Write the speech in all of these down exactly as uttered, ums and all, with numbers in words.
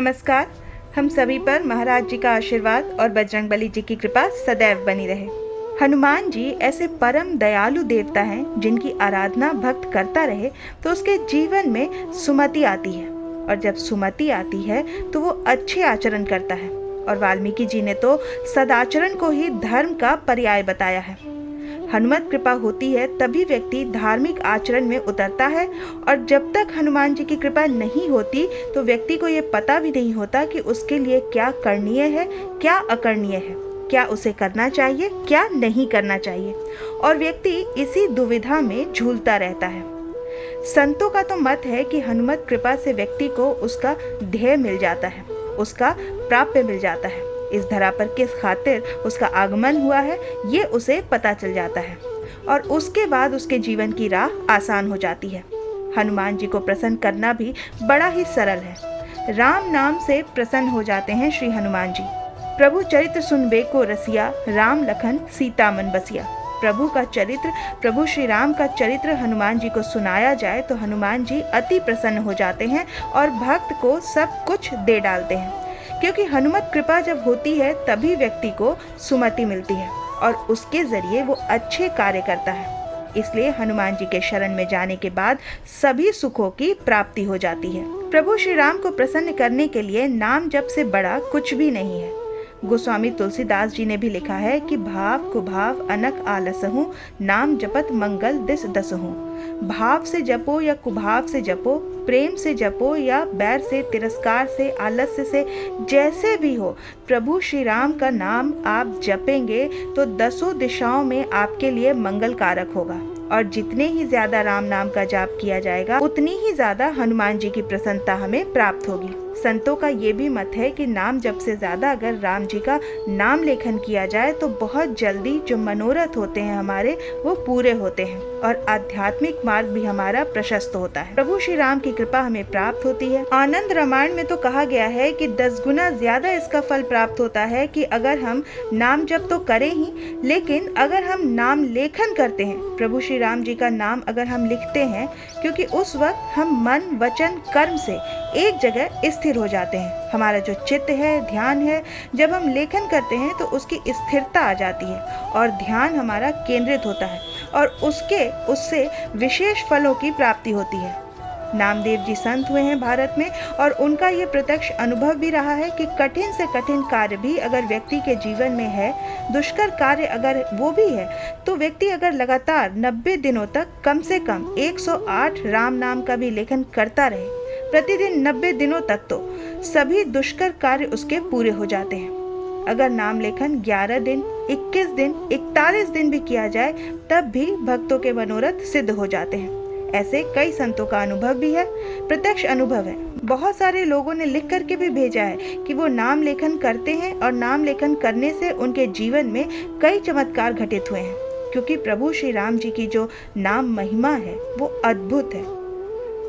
नमस्कार। हम सभी पर महाराज जी का आशीर्वाद और बजरंगबली जी की कृपा सदैव बनी रहे। हनुमान जी ऐसे परम दयालु देवता हैं जिनकी आराधना भक्त करता रहे तो उसके जीवन में सुमति आती है, और जब सुमति आती है तो वो अच्छे आचरण करता है। और वाल्मीकि जी ने तो सदाचरण को ही धर्म का पर्याय बताया है। हनुमत कृपा होती है तभी व्यक्ति धार्मिक आचरण में उतरता है, और जब तक हनुमान जी की कृपा नहीं होती तो व्यक्ति को ये पता भी नहीं होता कि उसके लिए क्या करणीय है, क्या अकरणीय है, क्या उसे करना चाहिए, क्या नहीं करना चाहिए, और व्यक्ति इसी दुविधा में झूलता रहता है। संतों का तो मत है कि हनुमत कृपा से व्यक्ति को उसका ध्येय मिल जाता है, उसका प्राप्य मिल जाता है, इस धरा पर किस खातिर उसका आगमन हुआ है ये उसे पता चल जाता है, और उसके बाद उसके जीवन की राह आसान हो जाती है। हनुमान जी को प्रसन्न करना भी बड़ा ही सरल है। राम नाम से प्रसन्न हो जाते हैं श्री हनुमान जी। प्रभु चरित्र सुन बेको रसिया, राम लखन सीता मन बसिया। प्रभु का चरित्र, प्रभु श्री राम का चरित्र हनुमान जी को सुनाया जाए तो हनुमान जी अति प्रसन्न हो जाते हैं और भक्त को सब कुछ दे डालते हैं, क्योंकि हनुमत कृपा जब होती है तभी व्यक्ति को सुमति मिलती है और उसके जरिए वो अच्छे कार्य करता है। इसलिए हनुमान जी के शरण में जाने के बाद सभी सुखों की प्राप्ति हो जाती है। प्रभु श्री राम को प्रसन्न करने के लिए नाम जप से बड़ा कुछ भी नहीं है। गोस्वामी तुलसीदास जी ने भी लिखा है कि भाव कुभाव अनक आलसहु, नाम जपत मंगल दिस दसहु। भाव से जपो या कुभाव से जपो, प्रेम से जपो या बैर से, तिरस्कार से, आलस्य से, जैसे भी हो, प्रभु श्री राम का नाम आप जपेंगे तो दसों दिशाओं में आपके लिए मंगल कारक होगा, और जितने ही ज्यादा राम नाम का जाप किया जाएगा उतनी ही ज्यादा हनुमान जी की प्रसन्नता हमें प्राप्त होगी। संतों का ये भी मत है कि नाम जप से ज्यादा अगर राम जी का नाम लेखन किया जाए तो बहुत जल्दी जो मनोरथ होते हैं हमारे वो पूरे होते हैं, और आध्यात्मिक मार्ग भी हमारा प्रशस्त होता है। प्रभु श्री राम की कृपा हमें प्राप्त होती है। आनंद रामायण में तो कहा गया है कि दस गुना ज्यादा इसका फल प्राप्त होता है कि अगर हम नाम जप तो करें ही, लेकिन अगर हम नाम लेखन करते हैं, प्रभु श्री राम जी का नाम अगर हम लिखते हैं, क्योंकि उस वक्त हम मन वचन कर्म से एक जगह स्थिर हो जाते हैं। हमारा जो चित्त है, ध्यान है, जब हम लेखन करते हैं तो उसकी स्थिरता आ जाती है और ध्यान हमारा केंद्रित होता है, और उसके उससे विशेष फलों की प्राप्ति होती है। नामदेव जी संत हुए हैं भारत में, और उनका ये प्रत्यक्ष अनुभव भी रहा है कि कठिन से कठिन कार्य भी अगर व्यक्ति के जीवन में है, दुष्कर कार्य अगर वो भी है, तो व्यक्ति अगर लगातार नब्बे दिनों तक कम से कम एक सौ आठ राम नाम का भी लेखन करता रहे, प्रतिदिन नब्बे दिनों तक, तो सभी दुष्कर कार्य उसके पूरे हो जाते हैं। अगर नाम लेखन ग्यारह दिन, इक्कीस दिन, इकतालीस दिन भी किया जाए तब भी भक्तों के मनोरथ सिद्ध हो जाते हैं। ऐसे कई संतों का अनुभव भी है, प्रत्यक्ष अनुभव है। बहुत सारे लोगों ने लिख करके भी भेजा है कि वो नाम लेखन करते हैं और नाम लेखन करने से उनके जीवन में कई चमत्कार घटित हुए हैं, क्योंकि प्रभु श्री राम जी की जो नाम महिमा है वो अद्भुत है।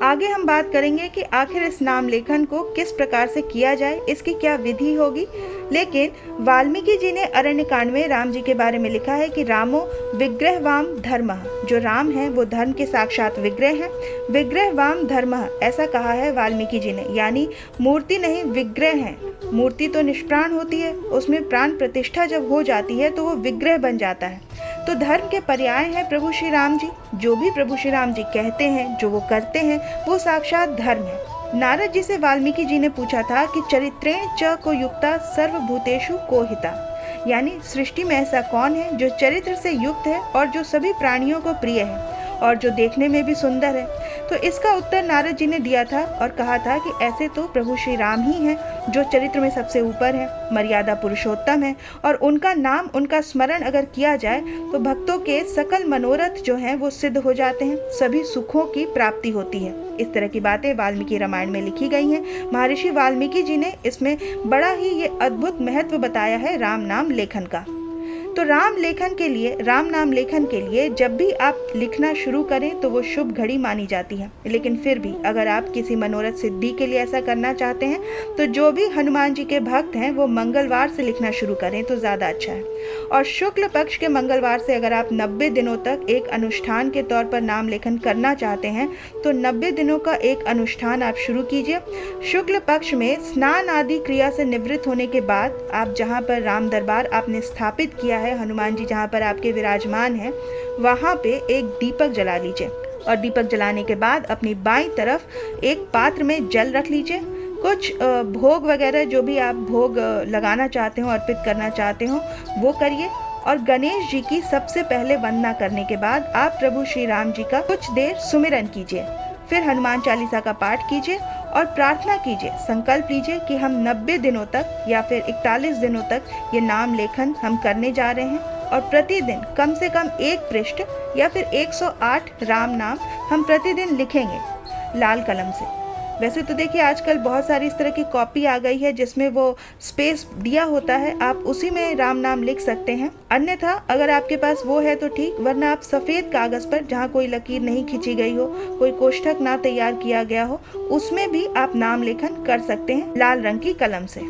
आगे हम बात करेंगे कि आखिर इस नाम लेखन को किस प्रकार से किया जाए, इसकी क्या विधि होगी। लेकिन वाल्मीकि जी ने अरण्यकांड में राम जी के बारे में लिखा है कि रामो विग्रहवाम धर्मः, जो राम है वो धर्म के साक्षात विग्रह हैं। विग्रहवाम धर्मः ऐसा कहा है वाल्मीकि जी ने, यानी मूर्ति नहीं विग्रह है। मूर्ति तो निष्प्राण होती है, उसमें प्राण प्रतिष्ठा जब हो जाती है तो वो विग्रह बन जाता है। तो धर्म के पर्याय हैं प्रभु श्री राम जी। जो भी प्रभु श्री राम जी कहते हैं, जो वो करते हैं, वो साक्षात धर्म है। नारद जी से वाल्मीकि जी ने पूछा था कि चरित्रेण च को युक्ता सर्वभूतेषु को हिता, यानी सृष्टि में ऐसा कौन है जो चरित्र से युक्त है और जो सभी प्राणियों को प्रिय है और जो देखने में भी सुंदर है। तो इसका उत्तर नारद जी ने दिया था और कहा था कि ऐसे तो प्रभु श्री राम ही हैं जो चरित्र में सबसे ऊपर है, मर्यादा पुरुषोत्तम है, और उनका नाम, उनका स्मरण अगर किया जाए तो भक्तों के सकल मनोरथ जो हैं वो सिद्ध हो जाते हैं, सभी सुखों की प्राप्ति होती है। इस तरह की बातें वाल्मीकि रामायण में लिखी गई हैं। महर्षि वाल्मीकि जी ने इसमें बड़ा ही ये अद्भुत महत्व बताया है राम नाम लेखन का। तो राम लेखन के लिए, राम नाम लेखन के लिए जब भी आप लिखना शुरू करें तो वो शुभ घड़ी मानी जाती है। लेकिन फिर भी अगर आप किसी मनोरथ सिद्धि के लिए ऐसा करना चाहते हैं तो जो भी हनुमान जी के भक्त हैं वो मंगलवार से लिखना शुरू करें तो ज़्यादा अच्छा है। और शुक्ल पक्ष के मंगलवार से अगर आप नब्बे दिनों तक एक अनुष्ठान के तौर पर नाम लेखन करना चाहते हैं तो नब्बे दिनों का एक अनुष्ठान आप शुरू कीजिए। शुक्ल पक्ष में स्नान आदि क्रिया से निवृत्त होने के बाद आप जहाँ पर राम दरबार आपने स्थापित किया है, हनुमान जी जहाँ पर आपके विराजमान हैं, वहाँ पे एक दीपक जला लीजिए और दीपक जलाने के बाद अपनी बाईं तरफ एक पात्र में जल रख लीजिए। कुछ भोग वगैरह जो भी आप भोग लगाना चाहते हो, अर्पित करना चाहते हो, वो करिए। और गणेश जी की सबसे पहले वंदना करने के बाद आप प्रभु श्री राम जी का कुछ देर सुमिरन कीजिए, फिर हनुमान चालीसा का पाठ कीजिए और प्रार्थना कीजिए, संकल्प लीजिए कि हम नब्बे दिनों तक या फिर इकतालीस दिनों तक ये नाम लेखन हम करने जा रहे हैं और प्रतिदिन कम से कम एक पृष्ठ या फिर एक सौ आठ राम नाम हम प्रतिदिन लिखेंगे लाल कलम से। वैसे तो देखिए आजकल बहुत सारी इस तरह की कॉपी आ गई है जिसमें वो स्पेस दिया होता है, आप उसी में राम नाम लिख सकते हैं, अन्यथा अगर आपके पास वो है तो ठीक, वरना आप सफ़ेद कागज़ पर जहाँ कोई लकीर नहीं खींची गई हो, कोई कोष्ठक ना तैयार किया गया हो, उसमें भी आप नाम लेखन कर सकते हैं लाल रंग की कलम से।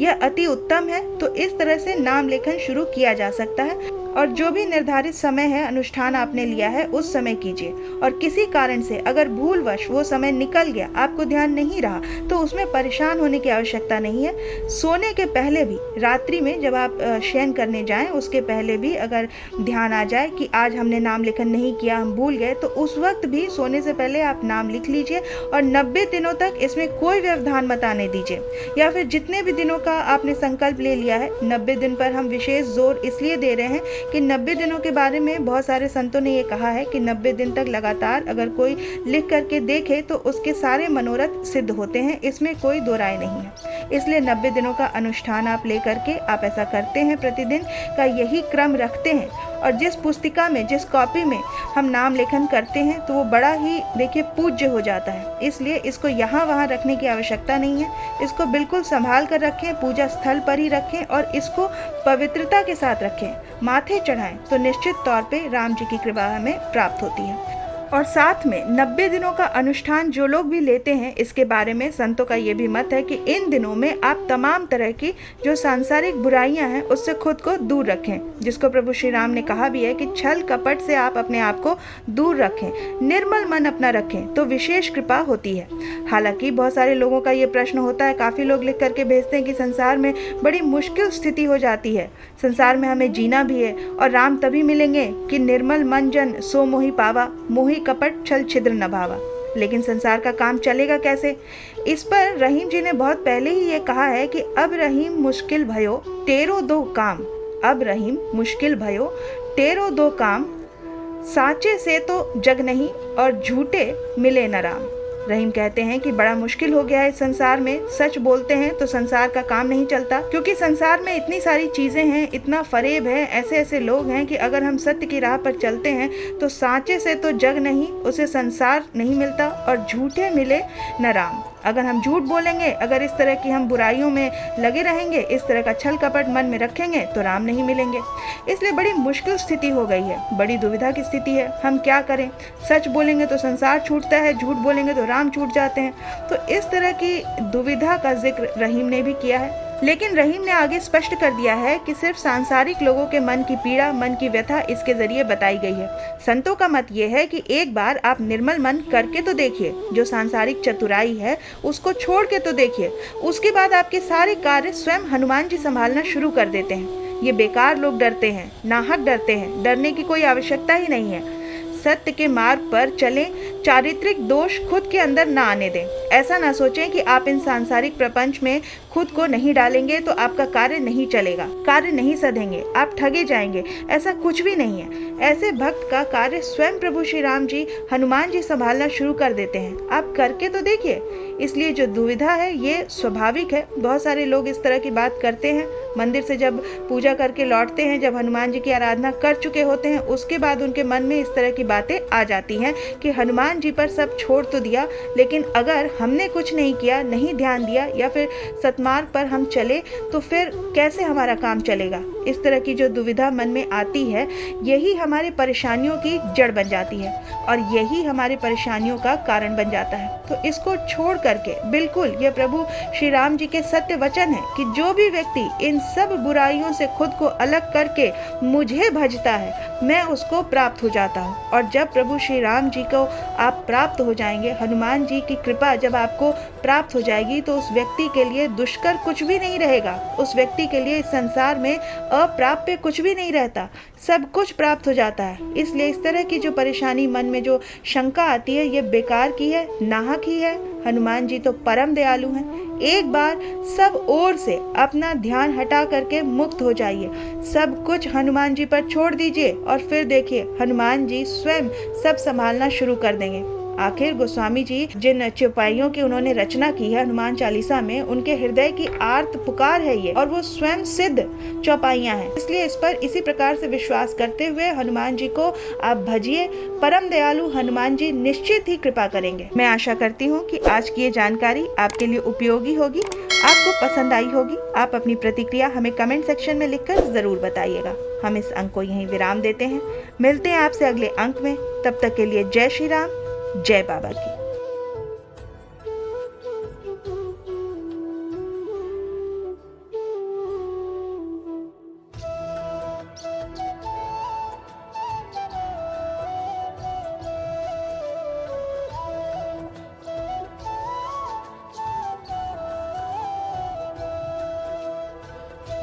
यह अति उत्तम है। तो इस तरह से नाम लेखन शुरू किया जा सकता है और जो भी निर्धारित समय है, अनुष्ठान आपने लिया है, उस समय कीजिए। और किसी कारण से अगर भूलवश वो समय निकल गया, आपको ध्यान नहीं रहा, तो उसमें परेशान होने की आवश्यकता नहीं है। सोने के पहले भी, रात्रि में जब आप शयन करने जाएं, उसके पहले भी अगर ध्यान आ जाए कि आज हमने नाम लेखन नहीं किया, हम भूल गए, तो उस वक्त भी सोने से पहले आप नाम लिख लीजिए और नब्बे दिनों तक इसमें कोई व्यवधान मत आने दीजिए। या फिर जितने भी दिनों का आपने संकल्प ले लिया है, नब्बे दिन पर हम विशेष जोर इसलिए दे रहे हैं कि नब्बे दिनों के बारे में बहुत सारे संतों ने ये कहा है कि नब्बे दिन तक लगातार अगर कोई लिख करके देखे तो उसके सारे मनोरथ सिद्ध होते हैं, इसमें कोई दो राय नहीं है। इसलिए नब्बे दिनों का अनुष्ठान आप ले करके आप ऐसा करते हैं, प्रतिदिन का यही क्रम रखते हैं। और जिस पुस्तिका में, जिस कॉपी में हम नाम लेखन करते हैं तो वो बड़ा ही देखिए पूज्य हो जाता है। इसलिए इसको यहाँ वहाँ रखने की आवश्यकता नहीं है, इसको बिल्कुल संभाल कर रखें, पूजा स्थल पर ही रखें और इसको पवित्रता के साथ रखें, माथे चढ़ाएं तो निश्चित तौर पे राम जी की कृपा हमें प्राप्त होती है। और साथ में नब्बे दिनों का अनुष्ठान जो लोग भी लेते हैं, इसके बारे में संतों का ये भी मत है कि इन दिनों में आप तमाम तरह की जो सांसारिक बुराइयां हैं उससे खुद को दूर रखें, जिसको प्रभु श्री राम ने कहा भी है कि छल कपट से आप अपने आप को दूर रखें, निर्मल मन अपना रखें तो विशेष कृपा होती है। हालांकि बहुत सारे लोगों का ये प्रश्न होता है, काफ़ी लोग लिख करके भेजते हैं कि संसार में बड़ी मुश्किल स्थिति हो जाती है, संसार में हमें जीना भी है और राम तभी मिलेंगे कि निर्मल मन जन सो मोहि पावा, मोहि कपट छल छिद्र न भावा। लेकिन संसार का काम चलेगा कैसे? इस पर रहीम जी ने बहुत पहले ही ये कहा है कि अब रहीम मुश्किल भयो तेरो दो काम, अब रहीम मुश्किल भयो तेरो दो काम, साचे से तो जग नहीं और झूठे मिले न राम। रहीम कहते हैं कि बड़ा मुश्किल हो गया है इस संसार में, सच बोलते हैं तो संसार का काम नहीं चलता, क्योंकि संसार में इतनी सारी चीज़ें हैं, इतना फरेब है, ऐसे ऐसे लोग हैं कि अगर हम सत्य की राह पर चलते हैं तो सांचे से तो जग नहीं, उसे संसार नहीं मिलता, और झूठे मिले न राम। अगर हम झूठ बोलेंगे, अगर इस तरह की हम बुराइयों में लगे रहेंगे, इस तरह का छल कपट मन में रखेंगे तो राम नहीं मिलेंगे। इसलिए बड़ी मुश्किल स्थिति हो गई है, बड़ी दुविधा की स्थिति है, हम क्या करें? सच बोलेंगे तो संसार छूटता है, झूठ बोलेंगे तो राम छूट जाते हैं। तो इस तरह की दुविधा का जिक्र रहीम ने भी किया है। लेकिन रहीम ने आगे स्पष्ट कर दिया है कि सिर्फ सांसारिक लोगों के मन की पीड़ा, मन की व्यथा इसके जरिए बताई गई है। संतों का मत यह है कि एक बार आप निर्मल मन करके तो देखिए, जो सांसारिक चतुराई है उसको छोड़ के तो देखिए, उसके बाद आपके सारे कार्य स्वयं हनुमान जी संभालना शुरू कर देते हैं। ये बेकार लोग डरते हैं, नाहक डरते हैं, डरने की कोई आवश्यकता ही नहीं है। सत्य के मार्ग पर चलें, चारित्रिक दोष खुद के अंदर ना आने दें। ऐसा ना सोचें कि आप इन सांसारिक प्रपंच में खुद को नहीं डालेंगे तो आपका कार्य नहीं चलेगा, कार्य नहीं सधेंगे, आप ठगे जाएंगे, ऐसा कुछ भी नहीं है। ऐसे भक्त का कार्य स्वयं प्रभु श्री राम जी, हनुमान जी संभालना शुरू कर देते हैं, आप करके तो देखिए। इसलिए जो दुविधा है ये स्वाभाविक है, बहुत सारे लोग इस तरह की बात करते हैं। मंदिर से जब पूजा करके लौटते हैं, जब हनुमान जी की आराधना कर चुके होते हैं, उसके बाद उनके मन में इस तरह की बातें आ जाती हैं कि हनुमान जी पर सब छोड़ तो दिया, लेकिन अगर हमने कुछ नहीं किया, नहीं ध्यान दिया, या फिर सतमार्ग पर हम चले तो फिर कैसे हमारा काम चलेगा? इस तरह की जो दुविधा मन में आती है, यही हमारे परेशानियों की जड़ बन जाती है और यही हमारे परेशानियों का कारण बन जाता है। तो इसको छोड़ करके बिल्कुल यह प्रभु श्री राम जी के सत्य वचन है कि जो भी व्यक्ति इन सब बुराइयों से खुद को अलग करके मुझे भजता है, मैं उसको प्राप्त हो जाता हूँ। और जब प्रभु श्री राम जी को आप प्राप्त हो जाएंगे, हनुमान जी की कृपा जब आपको प्राप्त हो जाएगी, तो उस व्यक्ति के लिए दुष्कर कुछ भी नहीं रहेगा। उस व्यक्ति के लिए इस संसार में अप्राप्य कुछ भी नहीं रहता, सब कुछ प्राप्त हो जाता है। इसलिए इस तरह की जो परेशानी मन में, जो शंका आती है, ये बेकार की है, नाहक ही है। हनुमान जी तो परम दयालु हैं। एक बार सब ओर से अपना ध्यान हटा करके मुक्त हो जाइए, सब कुछ हनुमान जी पर छोड़ दीजिए और फिर देखिए हनुमान जी स्वयं सब संभालना शुरू कर देंगे। आखिर गोस्वामी जी जिन चौपाइयों की उन्होंने रचना की है हनुमान चालीसा में, उनके हृदय की आर्त पुकार है ये, और वो स्वयं सिद्ध चौपाइयां हैं। इसलिए इस पर इसी प्रकार से विश्वास करते हुए हनुमान जी को आप भजिए। परम दयालु हनुमान जी निश्चित ही कृपा करेंगे। मैं आशा करती हूँ कि आज की ये जानकारी आपके लिए उपयोगी होगी, आपको पसंद आई होगी। आप अपनी प्रतिक्रिया हमें कमेंट सेक्शन में लिखकर जरूर बताइएगा। हम इस अंक को यहीं विराम देते हैं। मिलते हैं आपसे अगले अंक में। तब तक के लिए जय श्री राम, जय बाबा की।